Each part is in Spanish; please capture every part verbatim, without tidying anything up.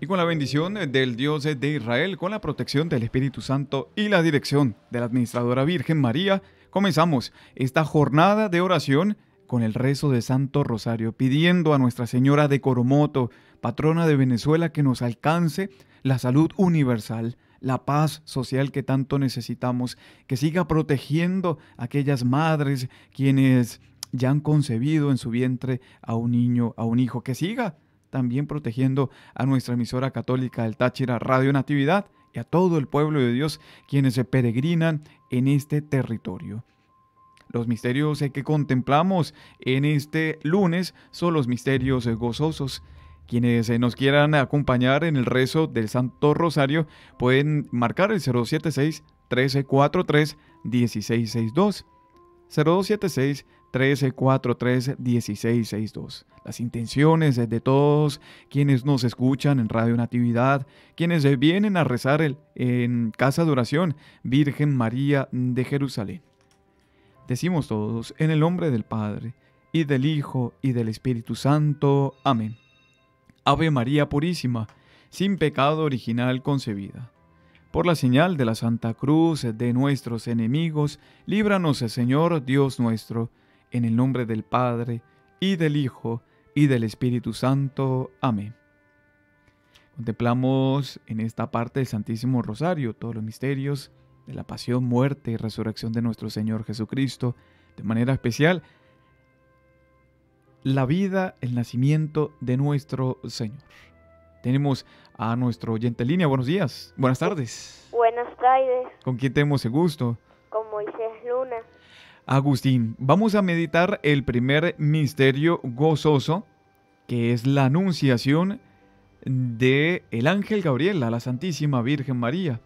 y con la bendición del Dios de Israel, con la protección del Espíritu Santo y la dirección de la Administradora Virgen María, comenzamos esta jornada de oración con el rezo de Santo Rosario, pidiendo a Nuestra Señora de Coromoto, patrona de Venezuela, que nos alcance la salud universal, la paz social que tanto necesitamos, que siga protegiendo a aquellas madres quienes ya han concebido en su vientre a un niño, a un hijo, que siga también protegiendo a nuestra emisora católica del Táchira Radio Natividad y a todo el pueblo de Dios quienes se peregrinan en este territorio. Los misterios que contemplamos en este lunes son los misterios gozosos. Quienes nos quieran acompañar en el rezo del Santo Rosario pueden marcar el cero siete seis, uno tres cuatro tres, uno seis seis dos, cero siete seis, uno tres cuatro tres, uno seis seis dos. Las intenciones de todos quienes nos escuchan en Radio Natividad, quienes vienen a rezar el, en Casa de Oración Virgen María de Jerusalén. Decimos todos, en el nombre del Padre, y del Hijo, y del Espíritu Santo. Amén. Ave María Purísima, sin pecado original concebida. Por la señal de la Santa Cruz de nuestros enemigos, líbranos, Señor Dios nuestro, en el nombre del Padre, y del Hijo, y del Espíritu Santo. Amén. Contemplamos en esta parte del Santísimo Rosario todos los misterios de la pasión, muerte y resurrección de nuestro Señor Jesucristo, de manera especial la vida, el nacimiento de nuestro Señor. Tenemos a nuestro oyente en línea. Buenos días. Buenas tardes. Buenas tardes. ¿Con quién tenemos el gusto? Con Moisés Luna. Agustín, vamos a meditar el primer misterio gozoso, que es la anunciación del ángel Gabriel a la Santísima Virgen María.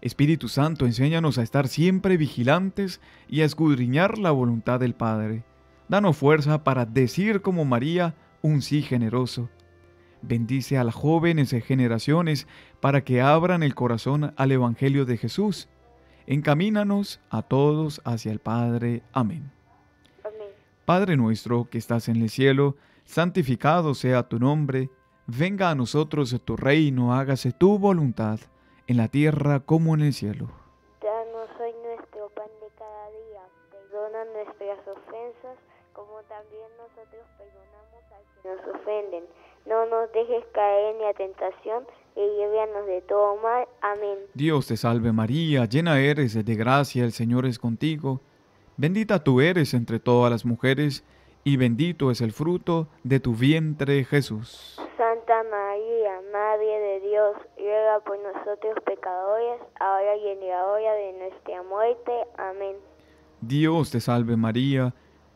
Espíritu Santo, enséñanos a estar siempre vigilantes y a escudriñar la voluntad del Padre. Danos fuerza para decir como María un sí generoso. Bendice a las jóvenes generaciones para que abran el corazón al Evangelio de Jesús. Encamínanos a todos hacia el Padre. Amén. Amén. Padre nuestro que estás en el cielo, santificado sea tu nombre. Venga a nosotros tu reino, hágase tu voluntad, en la tierra como en el cielo. Danos hoy nuestro pan de cada día. Perdona nuestras ofensas, como también nosotros perdonamos a quienes nos ofenden. No nos dejes caer en la tentación y líbranos de todo mal. Amén. Dios te salve María, llena eres de gracia, el Señor es contigo. Bendita tú eres entre todas las mujeres, y bendito es el fruto de tu vientre, Jesús. Santa María, Madre de Dios, ruega por nosotros pecadores, ahora y en la hora de nuestra muerte. Amén. Dios te salve María,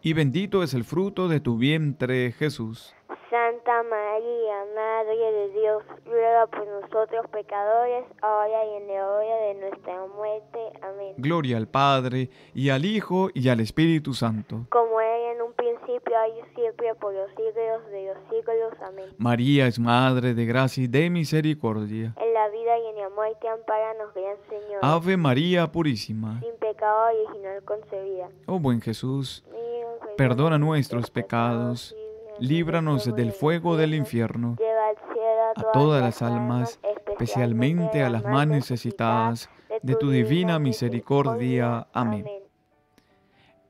y bendito es el fruto de tu vientre, Jesús. Santa María, Madre de Dios, ruega por nosotros pecadores, ahora y en la hora de nuestra muerte. Amén. Gloria al Padre, y al Hijo, y al Espíritu Santo. Como era en un principio, ahora y siempre, por los siglos de los siglos. Amén. María es Madre de gracia y de misericordia. En la vida y en la muerte, ampáranos, Gran Señor. Ave María Purísima. Sin pecado original concebida. Oh buen Jesús, perdona nuestros pecados. Líbranos del fuego del infierno, a todas las almas, especialmente a las más necesitadas de tu divina misericordia. Amén.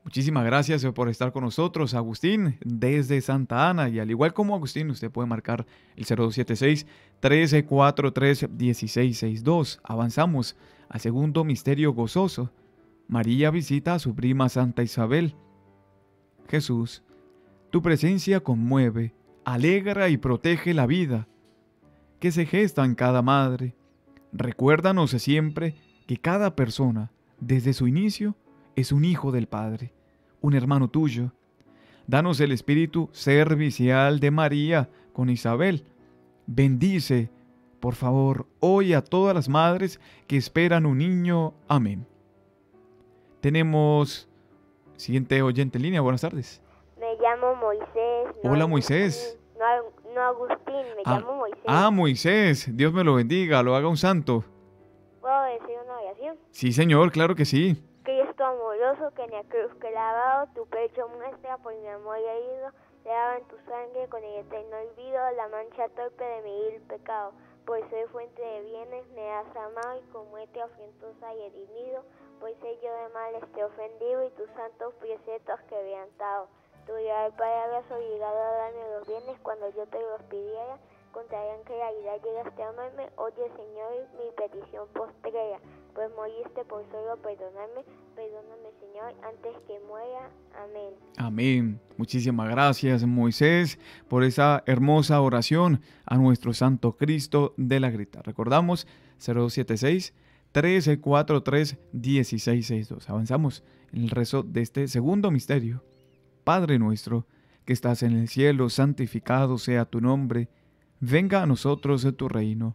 Muchísimas gracias por estar con nosotros, Agustín, desde Santa Ana. Y al igual como Agustín, usted puede marcar el cero dos siete seis, uno tres cuatro tres, uno seis seis dos. Avanzamos al segundo misterio gozoso. María visita a su prima Santa Isabel. Jesús, tu presencia conmueve, alegra y protege la vida que se gesta en cada madre. Recuérdanos siempre que cada persona, desde su inicio, es un hijo del Padre, un hermano tuyo. Danos el espíritu servicial de María con Isabel. Bendice, por favor, hoy a todas las madres que esperan un niño. Amén. Tenemos siguiente oyente en línea. Buenas tardes. Me llamo Moisés. No Hola, Moisés. Agustín, no, no Agustín, me ah, llamo Moisés. Ah, Moisés. Dios me lo bendiga, lo haga un santo. ¿Puedo decir una oración? Sí, Señor, claro que sí. Cristo amoroso, que en la cruz que lavado tu pecho muestra por mi amor herido, lavan tu sangre con el eterno olvido la mancha torpe de mi vil pecado. Por ser fuente de bienes me has amado y con muerte afrentosa y redimido, por ser yo de males te ofendido y tus santos preceptos quebrantado. Tu leal Padre has obligado a darme los bienes cuando yo te los pidiera, contarán que realidad llegaste a amarme. Oye, Señor, mi petición postrera, pues moriste por solo perdonarme. Perdóname, Señor, antes que muera. Amén. Amén. Muchísimas gracias, Moisés, por esa hermosa oración a nuestro Santo Cristo de la Grita. Recordamos, cero dos siete seis, uno tres cuatro tres, uno seis seis dos. Avanzamos en el rezo de este segundo misterio. Padre nuestro, que estás en el cielo, santificado sea tu nombre. Venga a nosotros tu reino.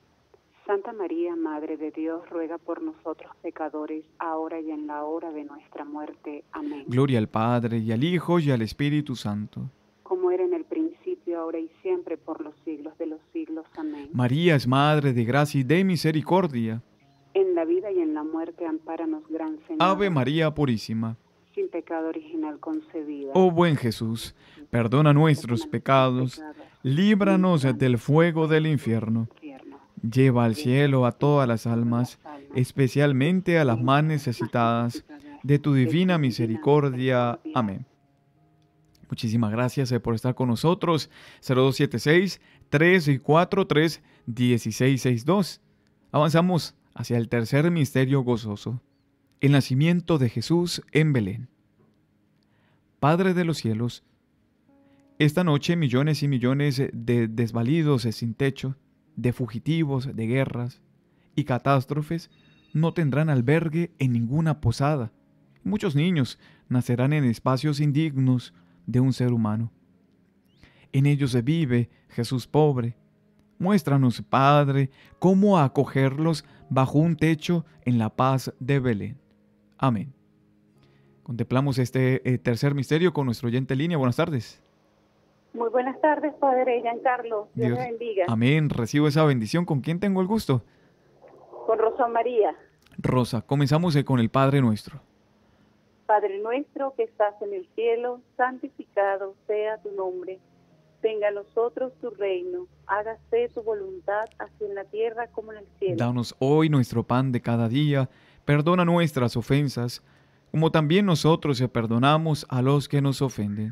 Santa María, Madre de Dios, ruega por nosotros pecadores, ahora y en la hora de nuestra muerte. Amén. Gloria al Padre, y al Hijo, y al Espíritu Santo. Como era en el principio, ahora y siempre, por los siglos de los siglos. Amén. María es Madre de gracia y de misericordia. En la vida y en la muerte, ampáranos, Gran Señor. Ave María Purísima. Sin pecado original concebida. Oh buen Jesús, perdona nuestros pecados, líbranos del fuego del infierno. Lleva al cielo a todas las almas, especialmente a las más necesitadas de tu divina misericordia. Amén. Muchísimas gracias por estar con nosotros. cero dos siete seis, tres cuatro tres, uno seis seis dos. Avanzamos hacia el tercer misterio gozoso. El nacimiento de Jesús en Belén. Padre de los cielos, esta noche millones y millones de desvalidos sin techo, de fugitivos, de guerras y catástrofes no tendrán albergue en ninguna posada. Muchos niños nacerán en espacios indignos de un ser humano. En ellos se vive Jesús pobre. Muéstranos, Padre, cómo acogerlos bajo un techo en la paz de Belén. Amén. Contemplamos este eh, tercer misterio con nuestro oyente en línea. Buenas tardes. Muy buenas tardes, Padre Giancarlo. Dios, Dios les bendiga. Amén. Recibo esa bendición. ¿Con quién tengo el gusto? Con Rosa María. Rosa, comenzamos eh, con el Padre Nuestro. Padre Nuestro que estás en el cielo, santificado sea tu nombre. Venga a nosotros tu reino. Hágase tu voluntad, así en la tierra como en el cielo. Danos hoy nuestro pan de cada día. Perdona nuestras ofensas, como también nosotros perdonamos a los que nos ofenden.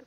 el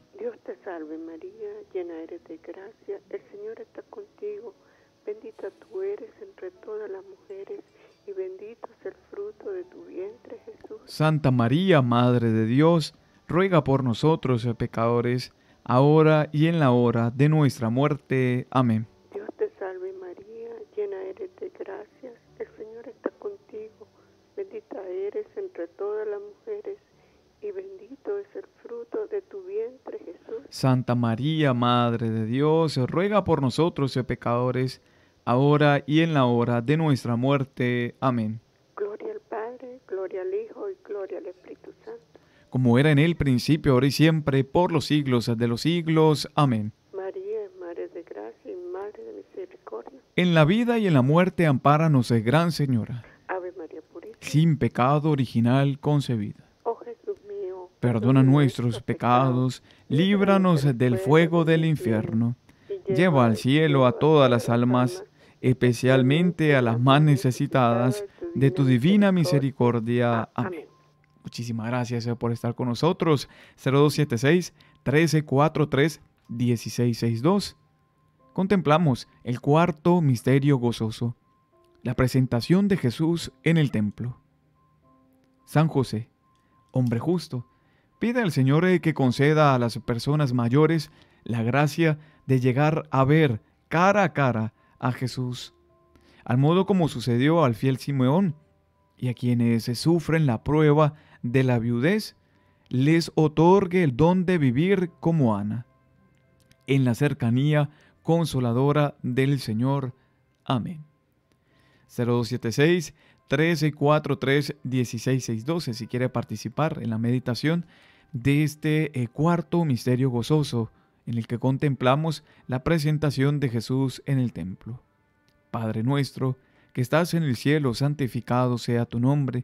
Dios te salve María, llena eres de gracia, el Señor está contigo. Bendita tú eres entre todas las mujeres y bendito es el fruto de tu vientre, Jesús. Santa María, Madre de Dios, ruega por nosotros pecadores, ahora y en la hora de nuestra muerte. Amén. Dios te salve María, llena eres de gracia, el Señor está contigo. Bendita eres entre todas las mujeres y bendito es el fruto de tu vientre, Jesús. Santa María, Madre de Dios, ruega por nosotros pecadores, ahora y en la hora de nuestra muerte. Amén. Gloria al Padre, gloria al Hijo y gloria al Espíritu Santo. Como era en el principio, ahora y siempre, por los siglos de los siglos. Amén. María, Madre de Gracia y Madre de Misericordia. En la vida y en la muerte, ampáranos, Gran Señora. Ave María Purísima. Sin pecado original concebida. Oh Jesús mío. Perdona nuestros pecados, líbranos del fuego del infierno. Lleva al cielo a todas las almas, especialmente a las más necesitadas de tu divina misericordia. Amén. Muchísimas gracias por estar con nosotros. cero dos siete seis, uno tres cuatro tres, uno seis seis dos. Contemplamos el cuarto misterio gozoso, la presentación de Jesús en el templo. San José, hombre justo, pide al Señor que conceda a las personas mayores la gracia de llegar a ver cara a cara a Jesús, al modo como sucedió al fiel Simeón, y a quienes sufren la prueba de la viudez, les otorgue el don de vivir como Ana, en la cercanía consoladora del Señor. Amén. cero dos siete seis, uno tres cuatro tres, uno seis seis dos, si quiere participar en la meditación de este eh, cuarto misterio gozoso, en el que contemplamos la presentación de Jesús en el templo. Padre nuestro, que estás en el cielo, santificado sea tu nombre.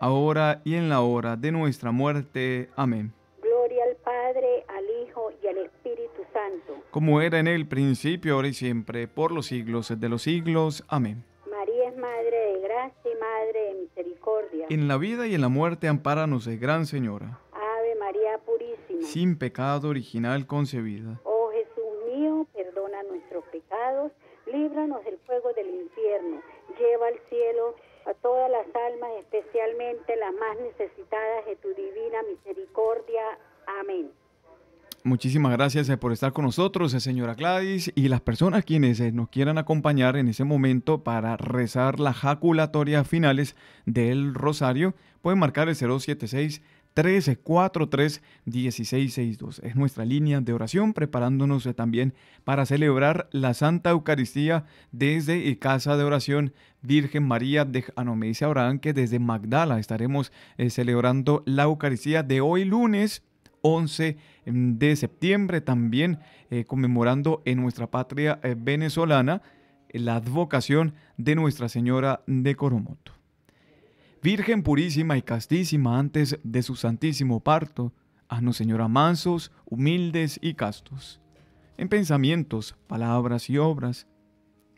ahora y en la hora de nuestra muerte. Amén. Gloria al Padre, al Hijo y al Espíritu Santo. Como era en el principio, ahora y siempre, por los siglos de los siglos. Amén. Madre de gracia y Madre de misericordia. En la vida y en la muerte, ampáranos, Gran Señora. Ave María Purísima. Sin pecado original concebida. Oh Jesús mío, perdona nuestros pecados, líbranos del fuego del infierno, lleva al cielo a todas las almas, especialmente las más necesitadas de tu divina misericordia. Amén. Muchísimas gracias por estar con nosotros, señora Gladys, y las personas quienes nos quieran acompañar en ese momento para rezar las jaculatorias finales del Rosario, pueden marcar el cero siete seis, tres cuatro tres, uno seis seis dos. Es nuestra línea de oración, preparándonos también para celebrar la Santa Eucaristía desde Casa de Oración Virgen María de Anomeise. Ahora que desde Magdala estaremos eh, celebrando la Eucaristía de hoy lunes once de septiembre, también eh, conmemorando en nuestra patria eh, venezolana eh, la advocación de Nuestra Señora de Coromoto. Virgen purísima y castísima antes de su santísimo parto, haznos, Señora, mansos, humildes y castos, en pensamientos, palabras y obras.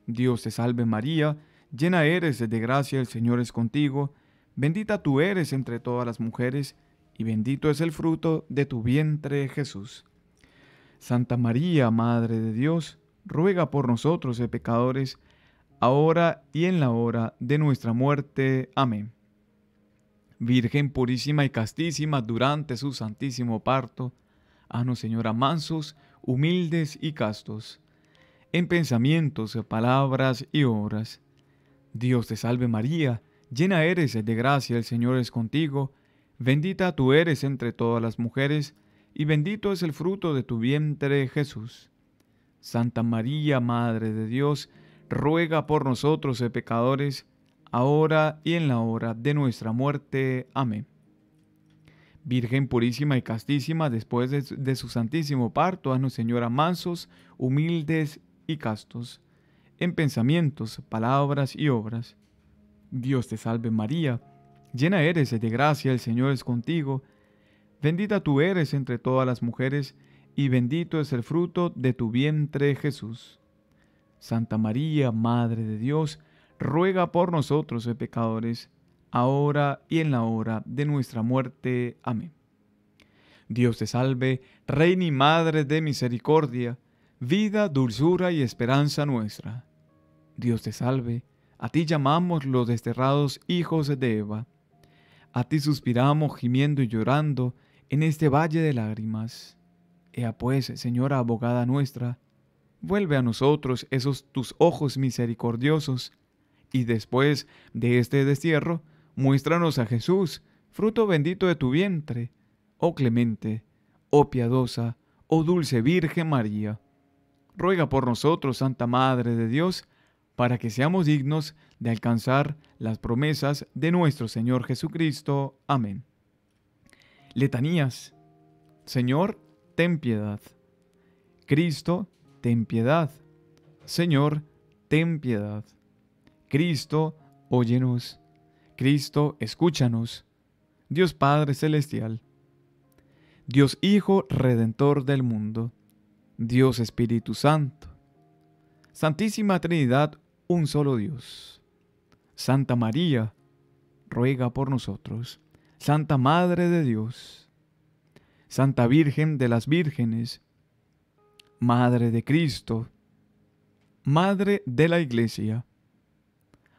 Dios te salve María, llena eres de gracia, el Señor es contigo, bendita tú eres entre todas las mujeres, y bendito es el fruto de tu vientre, Jesús. Santa María, Madre de Dios, ruega por nosotros pecadores, ahora y en la hora de nuestra muerte. Amén. Virgen purísima y castísima durante su santísimo parto, haznos, Señora, mansos, humildes y castos, en pensamientos, palabras y obras. Dios te salve María, llena eres de gracia, el Señor es contigo, bendita tú eres entre todas las mujeres, y bendito es el fruto de tu vientre, Jesús. Santa María, Madre de Dios, ruega por nosotros pecadores, ahora y en la hora de nuestra muerte. Amén. Virgen purísima y castísima, después de, de su santísimo parto, haznos, Señora, mansos, humildes y castos, en pensamientos, palabras y obras. Dios te salve María, llena eres de gracia, el Señor es contigo. Bendita tú eres entre todas las mujeres, y bendito es el fruto de tu vientre, Jesús. Santa María, Madre de Dios, ruega por nosotros pecadores, ahora y en la hora de nuestra muerte. Amén. Dios te salve, Reina y Madre de misericordia, vida, dulzura y esperanza nuestra. Dios te salve, a ti llamamos los desterrados hijos de Eva. A ti suspiramos, gimiendo y llorando en este valle de lágrimas. Ea pues, Señora abogada nuestra, vuelve a nosotros esos tus ojos misericordiosos, y después de este destierro, muéstranos a Jesús, fruto bendito de tu vientre, oh clemente, oh piadosa, oh dulce Virgen María. Ruega por nosotros, Santa Madre de Dios, para que seamos dignos de alcanzar las promesas de nuestro Señor Jesucristo. Amén. Letanías. Señor, ten piedad. Cristo, ten piedad. Señor, ten piedad. Cristo, óyenos. Cristo, escúchanos. Dios Padre Celestial, Dios Hijo Redentor del mundo, Dios Espíritu Santo, Santísima Trinidad, un solo Dios. Santa María, ruega por nosotros. Santa Madre de Dios, Santa Virgen de las Vírgenes, Madre de Cristo, Madre de la Iglesia,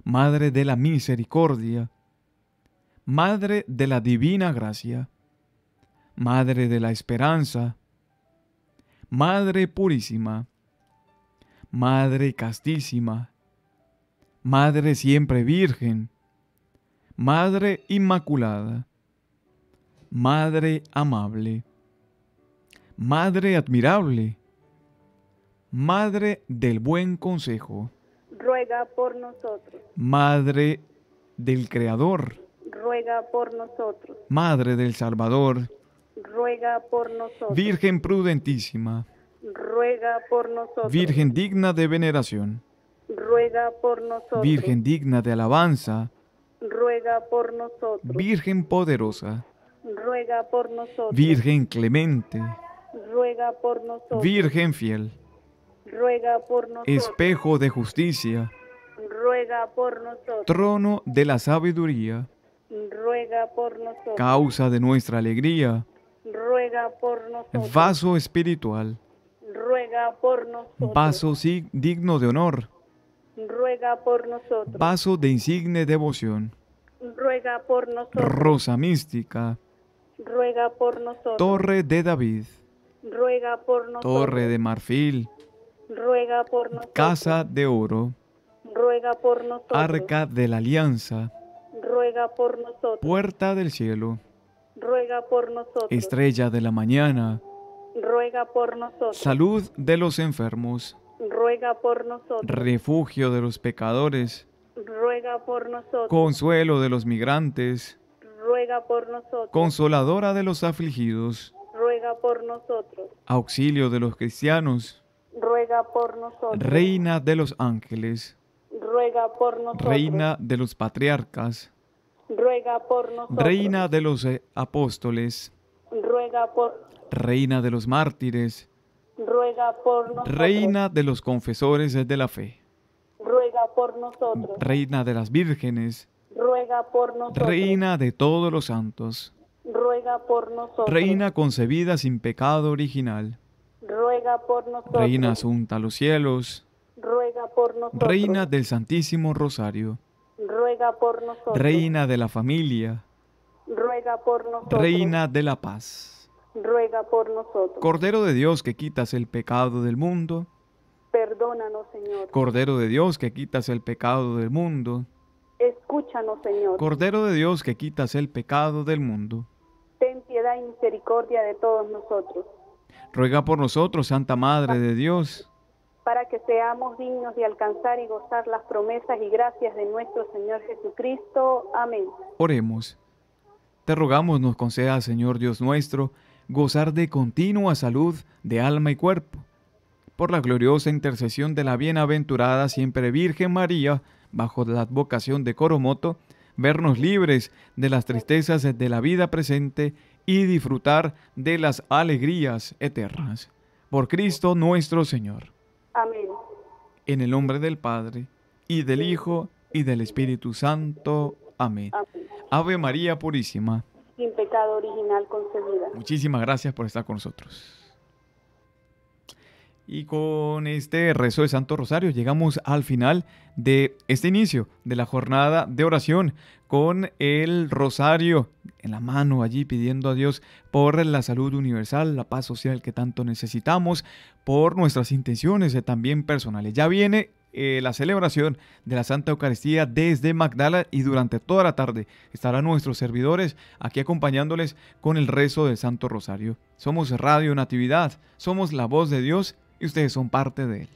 Madre de la Misericordia, Madre de la Divina Gracia, Madre de la Esperanza, Madre Purísima, Madre Castísima, Madre Siempre Virgen, Madre Inmaculada, Madre Amable, Madre Admirable, Madre del Buen Consejo, ruega por nosotros. Madre del Creador, ruega por nosotros. Madre del Salvador, ruega por nosotros. Virgen prudentísima, ruega por nosotros. Virgen digna de veneración, ruega por nosotros. Virgen digna de alabanza, ruega por nosotros. Virgen poderosa, ruega por nosotros. Virgen clemente, ruega por nosotros. Virgen fiel, ruega por nosotros. Espejo de justicia, ruega por nosotros. Trono de la sabiduría, ruega por nosotros. Causa de nuestra alegría, ruega por nosotros. Vaso espiritual, ruega por nosotros. Vaso digno de honor, ruega por nosotros. Vaso de insigne devoción, ruega por nosotros. Rosa mística, ruega por nosotros. Torre de David, ruega por nosotros. Torre de marfil, ruega por nosotros. Casa de oro, ruega por nosotros. Arca de la alianza, ruega por nosotros. Puerta del cielo, ruega por nosotros. Estrella de la mañana, ruega por nosotros. Salud de los enfermos, ruega por nosotros. Refugio de los pecadores, ruega por nosotros. Consuelo de los migrantes, ruega por nosotros. Consoladora de los afligidos, ruega por nosotros. Auxilio de los cristianos, ruega por nosotros. Reina de los ángeles, ruega por nosotros. Reina de los patriarcas, ruega por nosotros. Reina de los apóstoles, ruega por... Reina de los mártires, ruega por nosotros. Reina de los confesores de la fe, ruega por nosotros. Reina de las vírgenes, ruega por nosotros. Reina de todos los santos, ruega por nosotros. Reina concebida sin pecado original, ruega por nosotros. Reina asunta a los cielos, ruega por nosotros. Reina del Santísimo Rosario, ruega por nosotros. Reina de la familia, ruega por nosotros. Reina de la paz, ruega por nosotros. Cordero de Dios que quitas el pecado del mundo, perdónanos, Señor. Cordero de Dios que quitas el pecado del mundo, escúchanos, Señor. Cordero de Dios que quitas el pecado del mundo, ten piedad y misericordia de todos nosotros. Ruega por nosotros, Santa Madre de Dios, para que seamos dignos de alcanzar y gozar las promesas y gracias de nuestro Señor Jesucristo. Amén. Oremos. Te rogamos nos conceda, Señor Dios nuestro, gozar de continua salud de alma y cuerpo, por la gloriosa intercesión de la bienaventurada siempre Virgen María, bajo la advocación de Coromoto, vernos libres de las tristezas de la vida presente y disfrutar de las alegrías eternas. Por Cristo nuestro Señor. Amén. En el nombre del Padre, y del Hijo, y del Espíritu Santo. Amén. Amén. Ave María Purísima, sin pecado original concebida. Muchísimas gracias por estar con nosotros. Y con este rezo de Santo Rosario llegamos al final de este inicio de la jornada de oración con el rosario en la mano allí pidiendo a Dios por la salud universal, la paz social que tanto necesitamos, por nuestras intenciones también personales. Ya viene Eh, la celebración de la Santa Eucaristía desde Magdala y durante toda la tarde estarán nuestros servidores aquí acompañándoles con el rezo del Santo Rosario. Somos Radio Natividad, somos la voz de Dios y ustedes son parte de él.